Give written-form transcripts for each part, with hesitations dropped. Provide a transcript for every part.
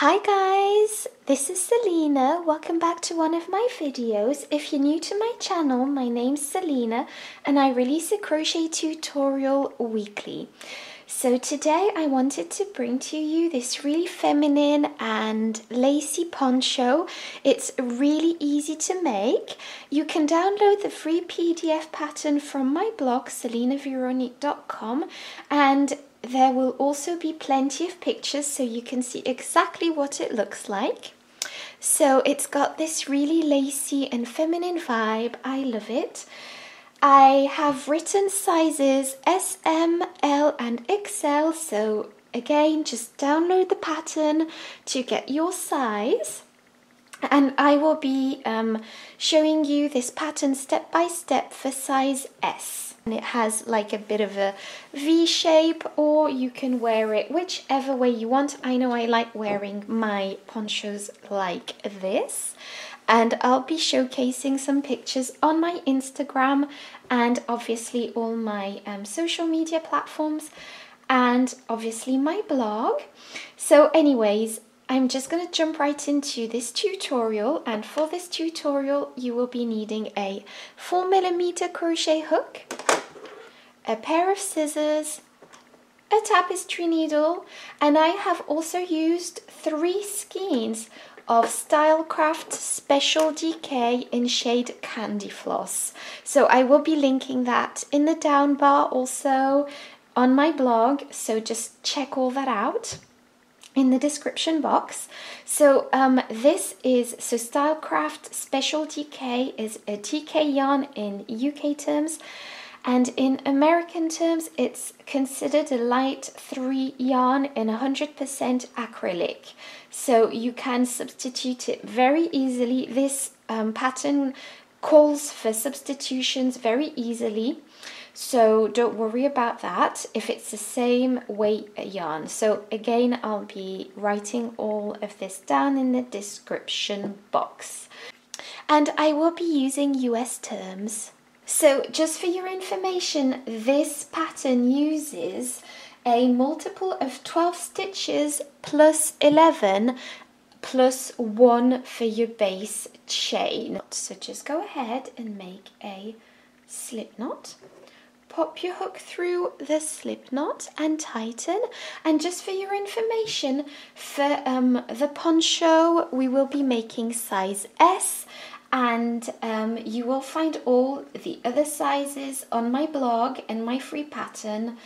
Hi guys, this is Selina. Welcome back to one of my videos. If you're new to my channel, my name's Selina and I release a crochet tutorial weekly. So today I wanted to bring to you this really feminine and lacy poncho. It's really easy to make. You can download the free PDF pattern from my blog selinaveronique.com, and there will also be plenty of pictures so you can see exactly what it looks like. So it's got this really lacy and feminine vibe. I love it. I have written sizes S, M, L and XL, so again just download the pattern to get your size, and I will be showing you this pattern step by step for size S. And it has like a bit of a V shape, or you can wear it whichever way you want. I know I like wearing my ponchos like this. And I'll be showcasing some pictures on my Instagram and obviously all my social media platforms and obviously my blog. So anyways, I'm just going to jump right into this tutorial, and for this tutorial you will be needing a 4mm crochet hook, a pair of scissors, a tapestry needle, and I have also used 3 skeins of Stylecraft Special DK in shade Candy Floss. So I will be linking that in the down bar also on my blog, so just check all that out in the description box. So Stylecraft Special DK is a DK yarn in UK terms, and in American terms it's considered a light 3 yarn in 100% acrylic. So you can substitute it very easily. This pattern calls for substitutions very easily, so don't worry about that if it's the same weight yarn. So again, I'll be writing all of this down in the description box, and I will be using US terms. So just for your information, this pattern uses a multiple of 12 stitches plus 11 plus 1 for your base chain. So just go ahead and make a slip knot. Pop your hook through the slip knot and tighten. And just for your information, for the poncho we will be making size S, and you will find all the other sizes on my blog and my free pattern.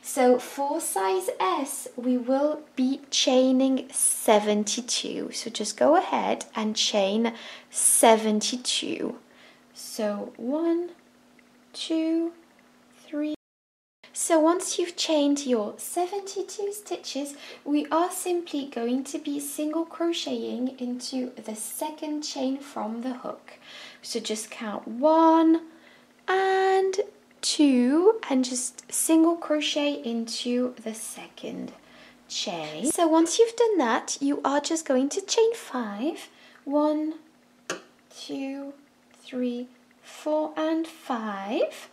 So for size S we will be chaining 72, so just go ahead and chain 72. So 1, 2, 3. So once you've chained your 72 stitches, we are simply going to be single crocheting into the second chain from the hook. So just count 1 and 2 and just single crochet into the second chain. So once you've done that, you are just going to chain 5. 1, 2, 3, 4 and 5.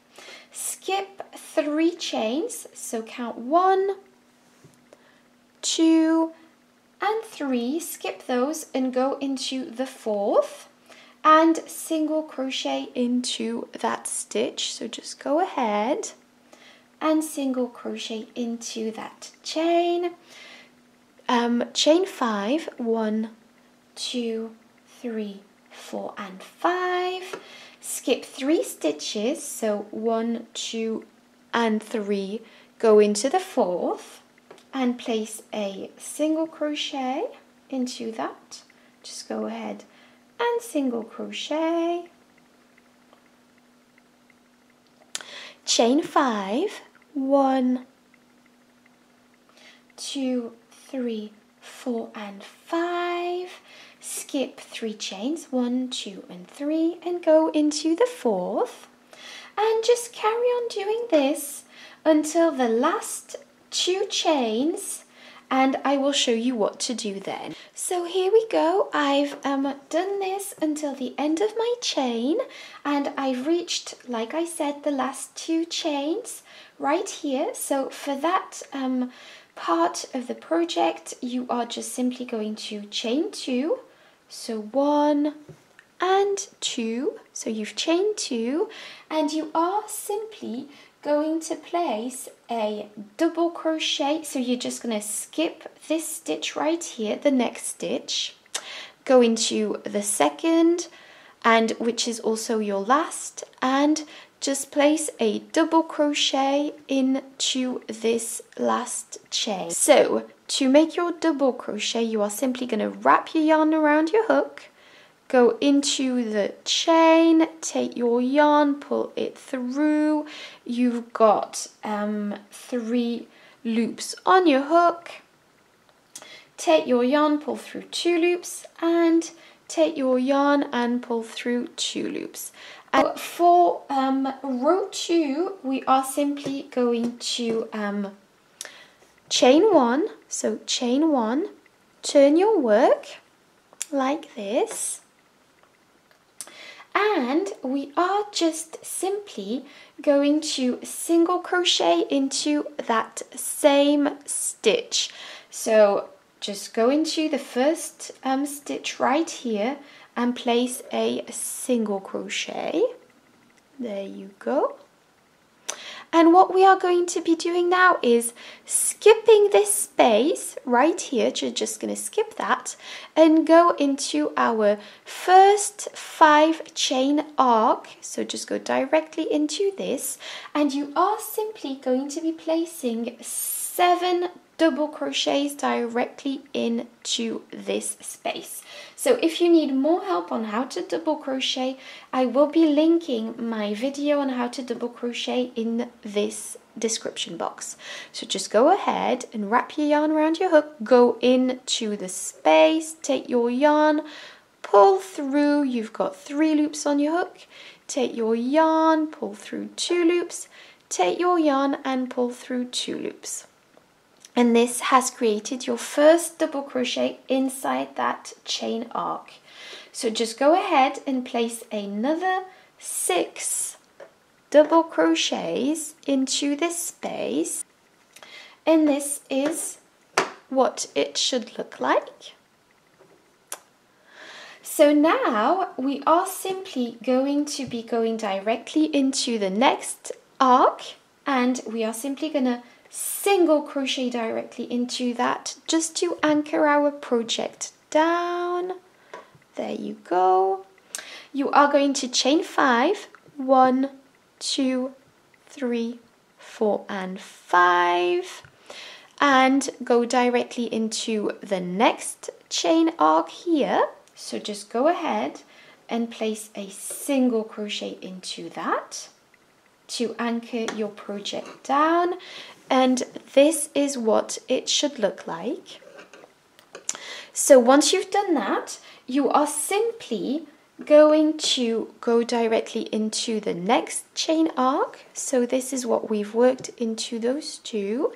Skip 3 chains, so count 1, 2 and 3, skip those and go into the 4th and single crochet into that stitch. So just go ahead and single crochet into that chain. Chain 5, 1, 2, 3, 4 and 5. Skip 3 stitches, so 1, 2 and 3, go into the 4th and place a single crochet into that. Just go ahead and single crochet, chain 5, 1, 2, 3, 4 and 5. Skip 3 chains, 1, 2 and 3, and go into the 4th, and just carry on doing this until the last 2 chains, and I will show you what to do then. So here we go, I've done this until the end of my chain, and I've reached, like I said, the last 2 chains right here. So for that part of the project, you are just simply going to chain two, so 1 and 2, so you've chained two, and you are simply going to place a double crochet. So you're just going to skip this stitch right here, the next stitch, go into the second, and which is also your last, and just place a double crochet into this last chain. So to make your double crochet, you are simply going to wrap your yarn around your hook, go into the chain, take your yarn, pull it through. You've got 3 loops on your hook. Take your yarn, pull through 2 loops, and take your yarn and pull through 2 loops. And for row 2, we are simply going to chain 1, so chain 1, turn your work like this, and we are just simply going to single crochet into that same stitch. So just go into the first stitch right here and place a single crochet. There you go. And what we are going to be doing now is skipping this space right here. You're just going to skip that and go into our first 5 chain arc. So just go directly into this, and you are simply going to be placing 7 double crochets directly into this space. So if you need more help on how to double crochet, I will be linking my video on how to double crochet in this description box. So just go ahead and wrap your yarn around your hook, go into the space, take your yarn, pull through. You've got 3 loops on your hook. Take your yarn, pull through 2 loops, take your yarn and pull through 2 loops. And this has created your first double crochet inside that chain arc. So just go ahead and place another 6 double crochets into this space. And this is what it should look like. So now we are simply going to be going directly into the next arc, and we are simply going to single crochet directly into that just to anchor our project down. There you go. You are going to chain 5, 1, 2, 3, 4 and 5, and go directly into the next chain arc here. So just go ahead and place a single crochet into that to anchor your project down. And this is what it should look like. So once you've done that, you are simply going to go directly into the next chain arc. So this is what we've worked into those 2.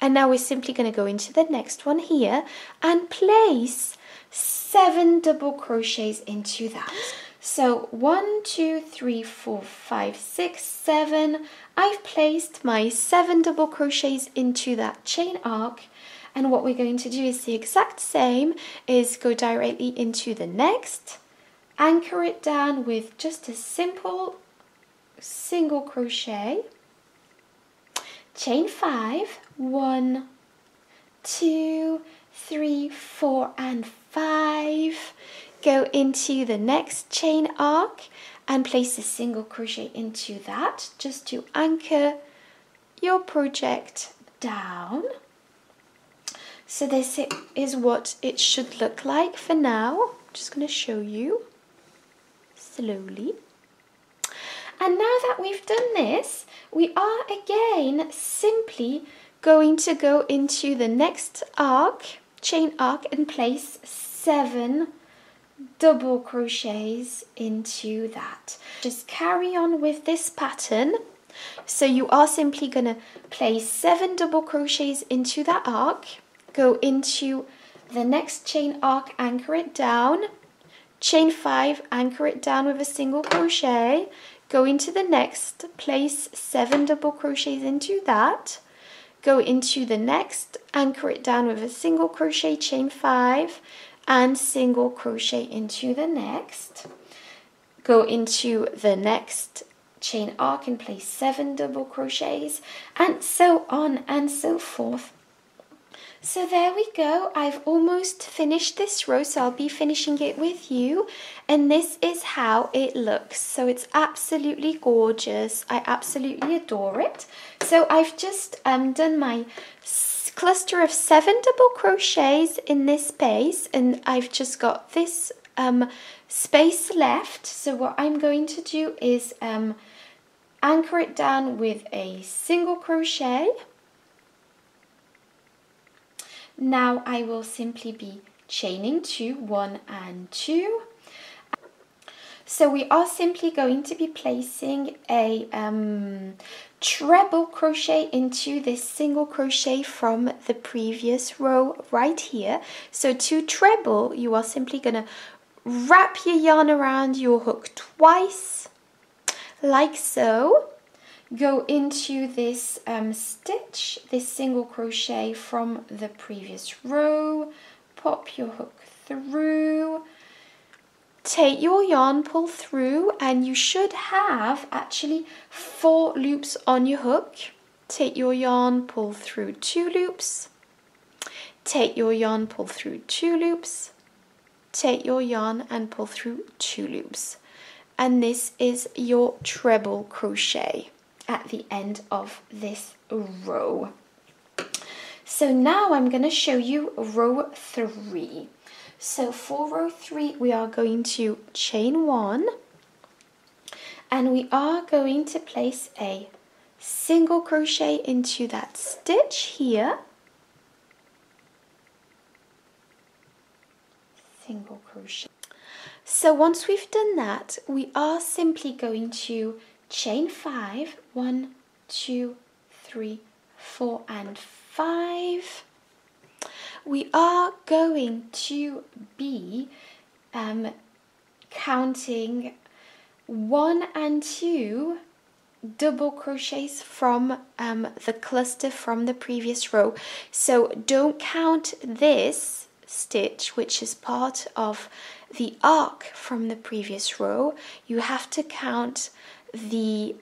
And now we're simply going to go into the next one here and place 7 double crochets into that. So 1, 2, 3, 4, 5, 6, 7. I've placed my 7 double crochets into that chain arc, and what we're going to do is the exact same, is go directly into the next, anchor it down with just a simple single crochet, chain 5, 1, 2, 3, 4 and 5. Go into the next chain arc and place a single crochet into that just to anchor your project down. So this is what it should look like for now. I'm just going to show you slowly. And now that we've done this, we are again simply going to go into the next arc, chain arc, and place 7 double crochets into that. Just carry on with this pattern. So you are simply going to place 7 double crochets into that arc, go into the next chain arc, anchor it down, chain 5, anchor it down with a single crochet, Go into the next, place 7 double crochets into that, go into the next, anchor it down with a single crochet, chain 5 and single crochet into the next, go into the next chain arc and place 7 double crochets, and so on and so forth. So there we go, I've almost finished this row, so I'll be finishing it with you, and this is how it looks. So it's absolutely gorgeous, I absolutely adore it. So I've just done my cluster of 7 double crochets in this space, and I've just got this space left. So what I'm going to do is anchor it down with a single crochet. Now I will simply be chaining 2, 1 and 2. So we are simply going to be placing a treble crochet into this single crochet from the previous row right here. So to treble, you are simply going to wrap your yarn around your hook twice, like so. Go into this stitch, this single crochet from the previous row, pop your hook through, take your yarn, pull through, and you should have actually 4 loops on your hook. Take your yarn, pull through 2 loops, take your yarn, pull through 2 loops, take your yarn and pull through 2 loops. And this is your treble crochet at the end of this row. So now I'm going to show you row 3. So for row 3 we are going to chain 1 and we are going to place a single crochet into that stitch here, single crochet. So once we've done that, we are simply going to chain 5, 1, 2, 3, 4 and 5. We are going to be counting 1 and 2 double crochets from the cluster from the previous row. So don't count this stitch, which is part of the arc from the previous row. You have to count the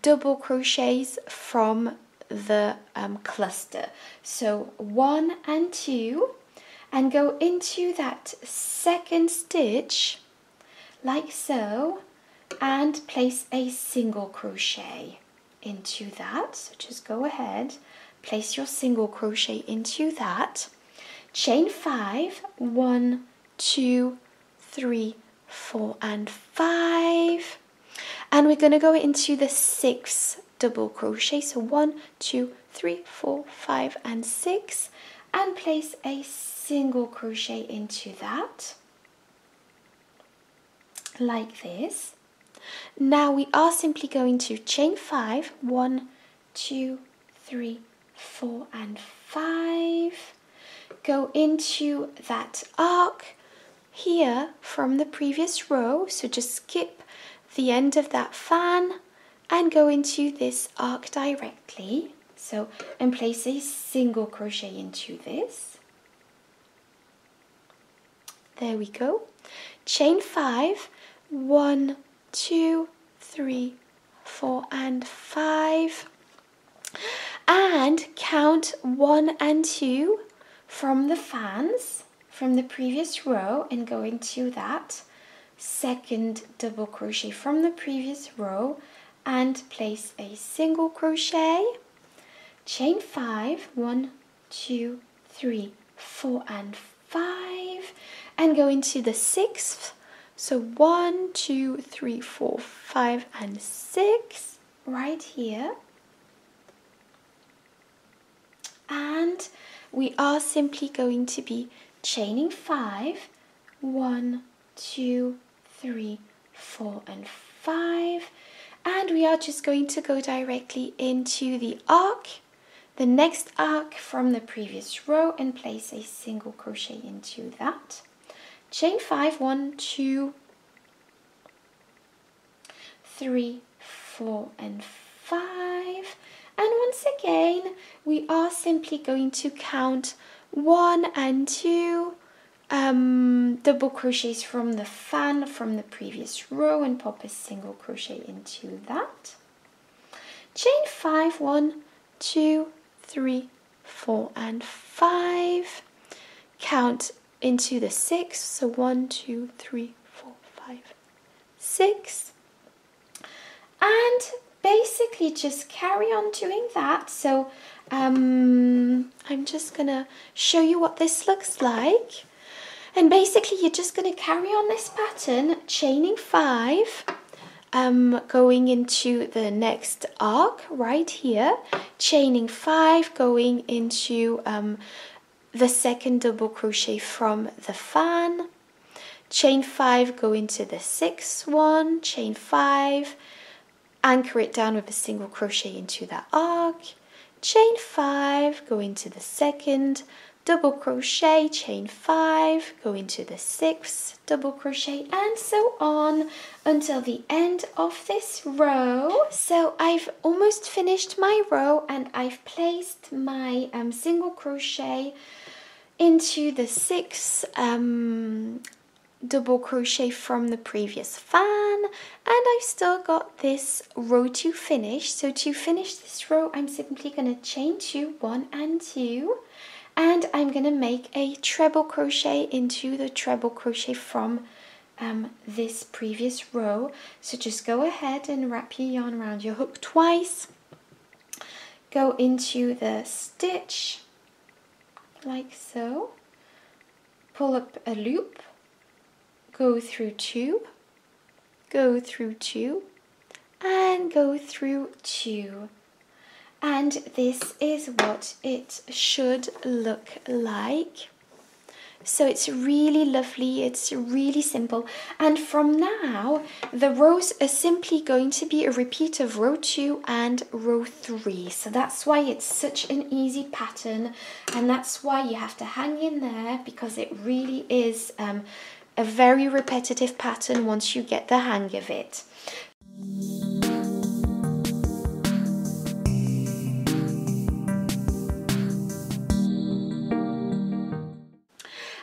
double crochets from the cluster. So 1 and 2, and go into that second stitch like so and place a single crochet into that. So just go ahead, place your single crochet into that, chain 5, 1, 2, 3, 4 and 5. And we're going to go into the 6th double crochet, so 1, 2, 3, 4, 5 and 6, and place a single crochet into that, like this. Now we are simply going to chain 5, 1, 2, 3, 4 and 5, go into that arc here from the previous row, so just skip the end of that fan and go into this arc directly, so, and place a single crochet into this. There we go. Chain 5, 1, 2, 3, 4 and 5, and count 1 and 2 from the fans from the previous row and go into that second double crochet from the previous row and place a single crochet, chain 5, 1, 2, 3, 4 and 5, and go into the 6th, so 1, 2, 3, 4, 5 and 6 right here, and we are simply going to be chaining 5, 1, 2, 3, 4 and 5, and we are just going to go directly into the arc, the next arc from the previous row, and place a single crochet into that, chain 5, 1, 2, 3, 4 and 5. And once again, we are simply going to count 1 and 2 double crochets from the fan from the previous row and pop a single crochet into that. Chain 5, 1, 2, 3, 4 and 5. Count into the 6, so 1, 2, 3, 4, 5, 6. And basically just carry on doing that. So I'm just gonna show you what this looks like. And basically you're just gonna carry on this pattern, chaining 5, going into the next arc right here, chaining 5, going into the second double crochet from the fan, chain 5, go into the 6th one, chain 5, anchor it down with a single crochet into that arc, chain 5, go into the second double crochet, chain 5, go into the 6th double crochet, and so on until the end of this row. So I've almost finished my row and I've placed my single crochet into the 6th double crochet from the previous fan, and I've still got this row to finish. So to finish this row, I'm simply going to chain 2, 1 and 2, and I'm going to make a treble crochet into the treble crochet from this previous row. So just go ahead and wrap your yarn around your hook twice, go into the stitch like so, pull up a loop, go through 2, go through 2, and go through 2. And this is what it should look like. So it's really lovely, it's really simple. And from now, the rows are simply going to be a repeat of row 2 and row 3. So that's why it's such an easy pattern, and that's why you have to hang in there, because it really is a very repetitive pattern once you get the hang of it.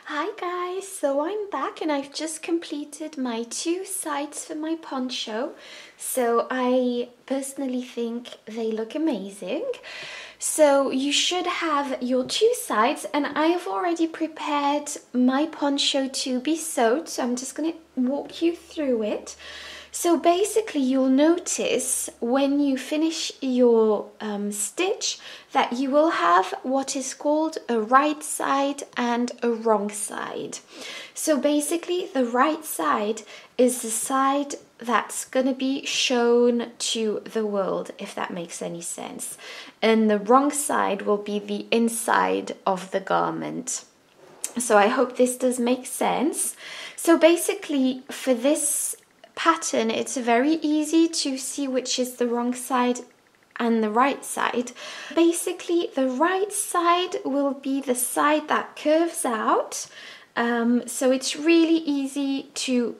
Hi guys, so I'm back and I've just completed my 2 sides for my poncho. So I personally think they look amazing. So you should have your 2 sides, and I have already prepared my poncho to be sewed, so I'm just going to walk you through it. So basically you'll notice when you finish your stitch that you will have what is called a right side and a wrong side. So basically the right side is the side that's going to be shown to the world, if that makes any sense. And the wrong side will be the inside of the garment. So I hope this does make sense. So basically for this pattern, it's very easy to see which is the wrong side and the right side. Basically the right side will be the side that curves out, so it's really easy to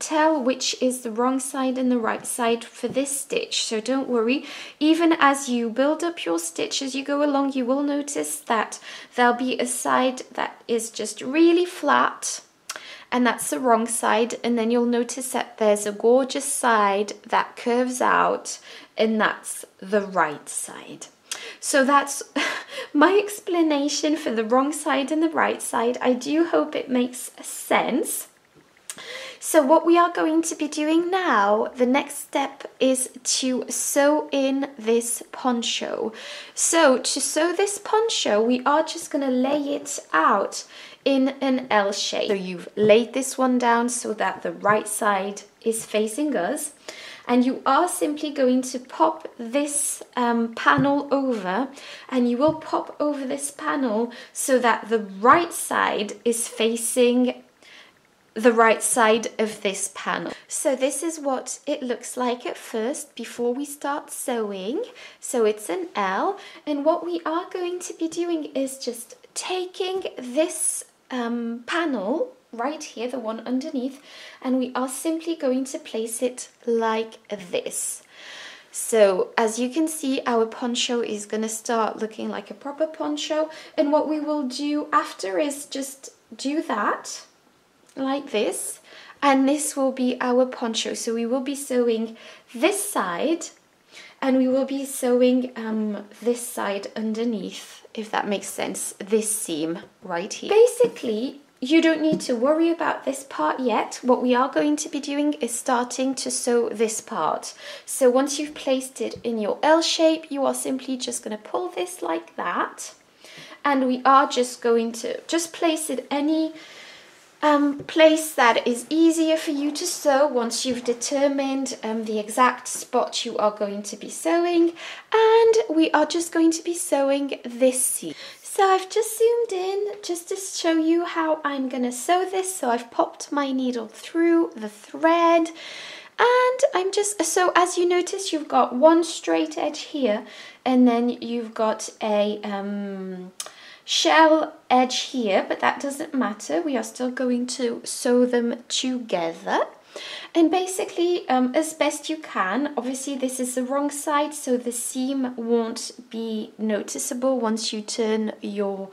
tell which is the wrong side and the right side for this stitch. So don't worry, even as you build up your stitch as you go along, you will notice that there'll be a side that is just really flat, and that's the wrong side, and then you'll notice that there's a gorgeous side that curves out, and that's the right side. So that's my explanation for the wrong side and the right side. I do hope it makes sense. So what we are going to be doing now, the next step is to sew in this poncho. So to sew this poncho, we are just going to lay it out in an L shape. So you've laid this one down so that the right side is facing us, and you are simply going to pop this panel over, and you will pop over this panel so that the right side is facing the right side of this panel. So this is what it looks like at first before we start sewing. So it's an L, and what we are going to be doing is just taking this panel right here, the one underneath, and we are simply going to place it like this. So as you can see, our poncho is going to start looking like a proper poncho, and what we will do after is just do that like this, and this will be our poncho. So we will be sewing this side and we will be sewing this side underneath, if that makes sense, this seam right here. Basically, you don't need to worry about this part yet. What we are going to be doing is starting to sew this part. So once you've placed it in your L shape, you are simply just going to pull this like that, and we are just going to just place it any place that is easier for you to sew once you've determined the exact spot you are going to be sewing. And we are just going to be sewing this seam. So I've just zoomed in just to show you how I'm going to sew this. So I've popped my needle through the thread, and I'm just, so as you notice, you've got one straight edge here, and then you've got a shell edge here, but that doesn't matter. We are still going to sew them together. And basically, as best you can, obviously this is the wrong side, so the seam won't be noticeable once you turn your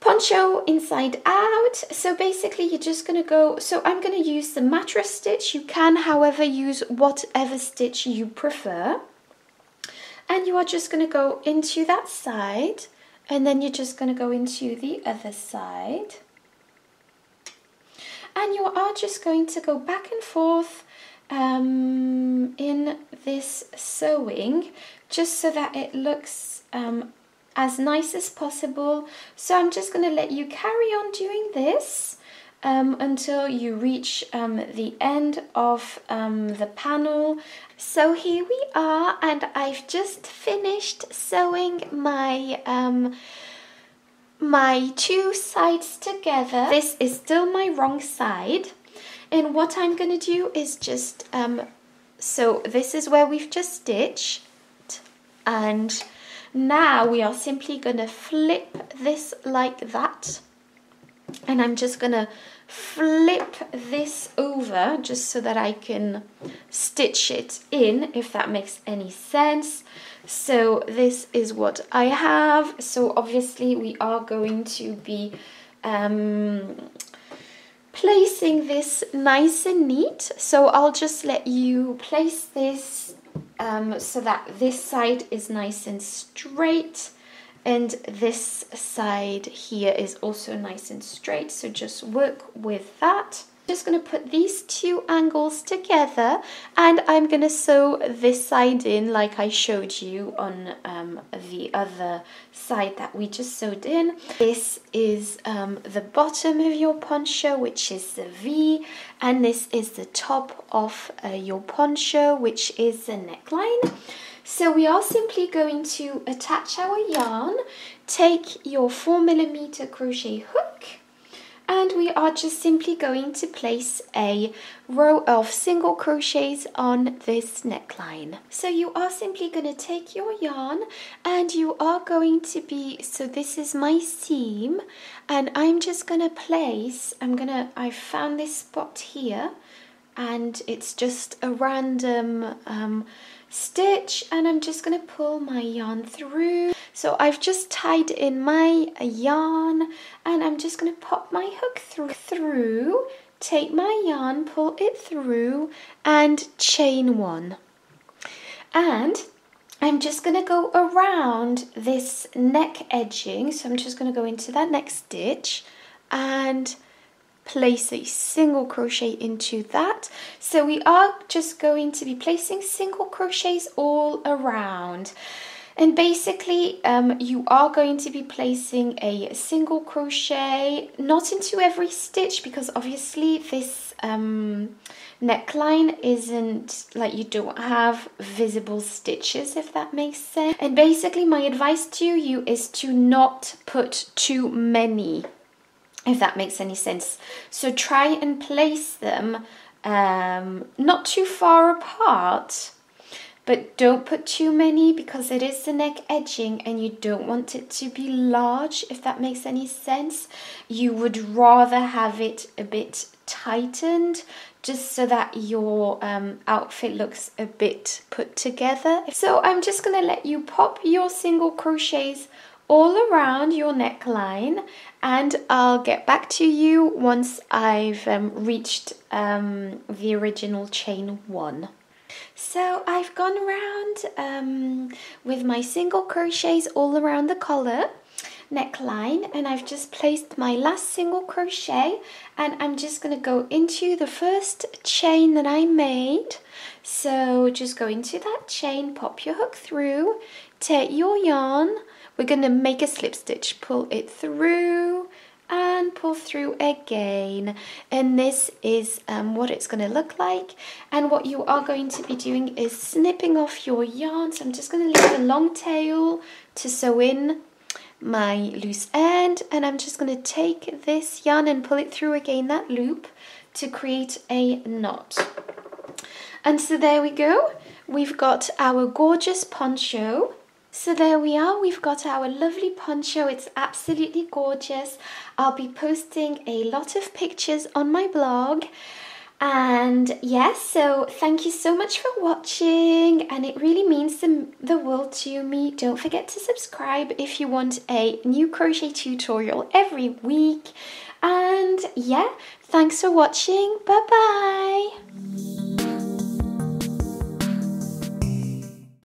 poncho inside out. So basically you're just going to go, so I'm going to use the mattress stitch. You can, however, use whatever stitch you prefer. And you are just going to go into that side, and then you're just going to go into the other side, and you are just going to go back and forth in this sewing, just so that it looks as nice as possible. So I'm just going to let you carry on doing this until you reach the end of the panel. So here we are, and I've just finished sewing my my two sides together. This is still my wrong side, and what I'm going to do is just so this is where we've just stitched, and now we are simply going to flip this like that. And I'm just going to flip this over just so that I can stitch it in, if that makes any sense. So this is what I have. So obviously we are going to be placing this nice and neat. So I'll just let you place this so that this side is nice and straight. And this side here is also nice and straight, so just work with that. Just going to put these two angles together, and I'm going to sew this side in like I showed you on the other side that we just sewed in. This is the bottom of your poncho, which is the V, and this is the top of your poncho, which is the neckline. So we are simply going to attach our yarn, take your 4mm crochet hook, and we are just simply going to place a row of single crochets on this neckline. So you are simply going to take your yarn, and you are going to be, so this is my seam, and I'm just going to place, I found this spot here, and it's just a random stitch, and I'm just going to pull my yarn through. So I've just tied in my yarn, and I'm just going to pop my hook through, take my yarn, pull it through, and chain one. And I'm just going to go around this neck edging, so I'm just going to go into that next stitch and place a single crochet into that. So we are just going to be placing single crochets all around, and basically you are going to be placing a single crochet, not into every stitch, because obviously this neckline isn't, like, you don't have visible stitches, if that makes sense. And basically my advice to you is to not put too many, if that makes any sense. So try and place them not too far apart, but don't put too many because it is the neck edging and you don't want it to be large, if that makes any sense. You would rather have it a bit tightened, just so that your outfit looks a bit put together. So I'm just gonna let you pop your single crochets all around your neckline, and I'll get back to you once I've reached the original chain one. So I've gone around with my single crochets all around the collar neckline, and I've just placed my last single crochet, and I'm just going to go into the first chain that I made. So just go into that chain, pop your hook through, take your yarn, we're going to make a slip stitch, pull it through and pull through again, and this is what it's going to look like. And what you are going to be doing is snipping off your yarn, so I'm just going to leave a long tail to sew in my loose end, and I'm just going to take this yarn and pull it through again that loop to create a knot. And so there we go, we've got our gorgeous poncho. So there we are, we've got our lovely poncho. It's absolutely gorgeous. I'll be posting a lot of pictures on my blog. And yes, so thank you so much for watching, and it really means the world to me. Don't forget to subscribe if you want a new crochet tutorial every week. And yeah, thanks for watching. Bye bye.